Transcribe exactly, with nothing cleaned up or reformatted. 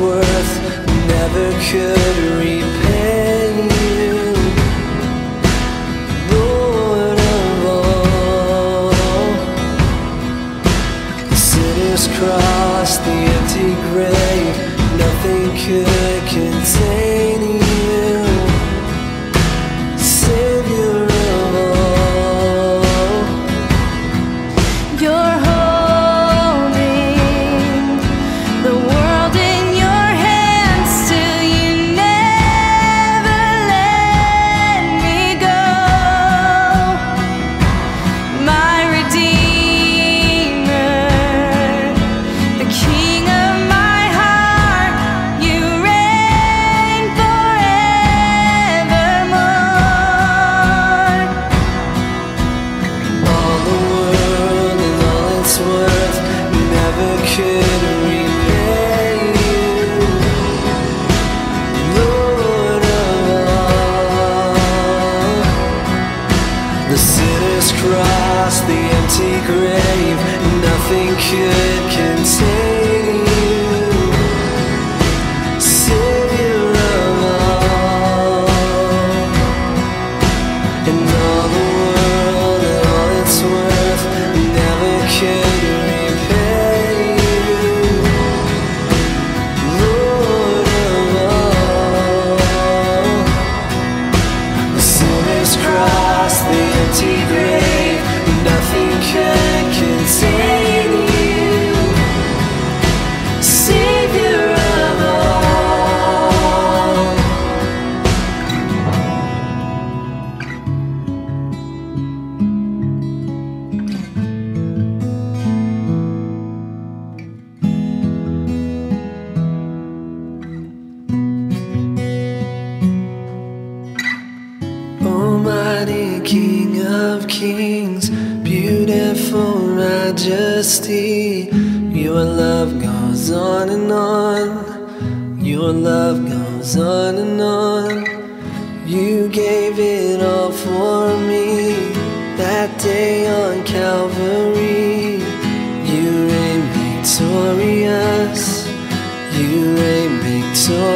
worth never could repay you, Lord of all. The sinners crossed the empty grave, nothing could contain you, Savior of all. Your cross the empty grave, nothing could contain you, Savior of all. And all the world and all it's worth never could repay you, Lord of all. The sinners cross the empty grave, could contain you, Savior of all. Almighty King of Kings, beautiful majesty, your love goes on and on, your love goes on and on. You gave it all for me, that day on Calvary. You reign victorious, you reign victorious.